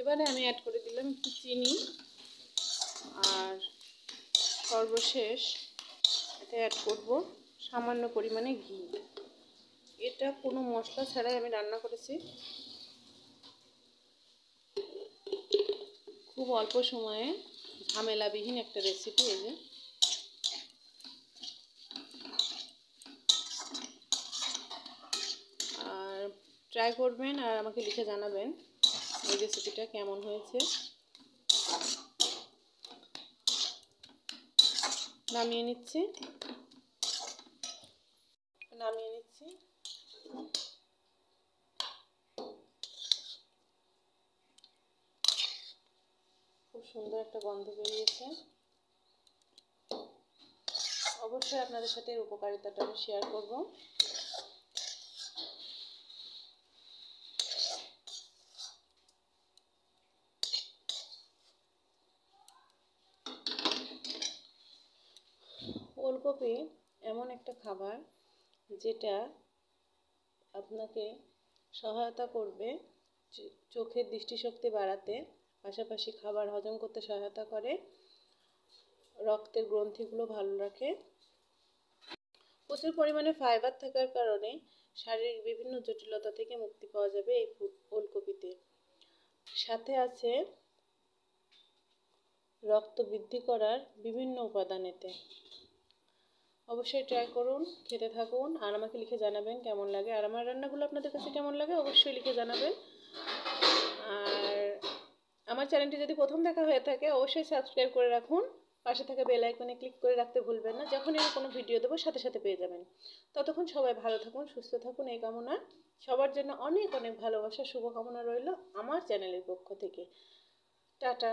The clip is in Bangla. এবারে আমি অ্যাড করে দিলাম একটু চিনি আর সর্বশেষ এটা অ্যাড করব সামান্য পরিমাণে ঘি। এটা কোনো মশলা ছাড়াই আমি রান্না করেছি, খুব অল্প সময়ে ঝামেলাবিহীন একটা রেসিপি। এই যে আর ট্রাই করবেন আর আমাকে লিখে জানাবেন এই রেসিপিটা কেমন হয়েছে। নামিয়ে নিচ্ছি। খুব সুন্দর একটা গন্ধ বেরিয়েছে। অবশ্যই আপনাদের সাথে এর উপকারিতাটা আমি শেয়ার করব। ওলকপি এমন একটা খাবার যেটা আপনাকে সহায়তা করবে, চোখের দৃষ্টিশক্তি বাড়াতে, পাশাপাশি খাবার হজম করতে সহায়তা করে, রক্তের গ্রন্থিগুলো ভালো রাখে। প্রচুর পরিমাণে ফাইবার থাকার কারণে শারীরিক বিভিন্ন জটিলতা থেকে মুক্তি পাওয়া যাবে এই ওলকপিতে। সাথে আছে রক্ত বৃদ্ধি করার বিভিন্ন উপাদান এতে। অবশ্যই ট্রাই করুন, খেতে থাকুন আর আমাকে লিখে জানাবেন কেমন লাগে। আর আমার রান্নাগুলো আপনাদের কাছে কেমন লাগে অবশ্যই লিখে জানাবেন। আর আমার চ্যানেলটি যদি প্রথম দেখা হয়ে থাকে অবশ্যই সাবস্ক্রাইব করে রাখুন, পাশে থাকা বেল আইকনে ক্লিক করে রাখতে ভুলবেন না, যখন আমি কোনো ভিডিও দেবো সাথে সাথে পেয়ে যাবেন। ততক্ষণ সবাই ভালো থাকুন, সুস্থ থাকুন, এই কামনা সবার জন্য। অনেক অনেক ভালোবাসা, শুভকামনা রইল আমার চ্যানেলের পক্ষ থেকে। টাটা।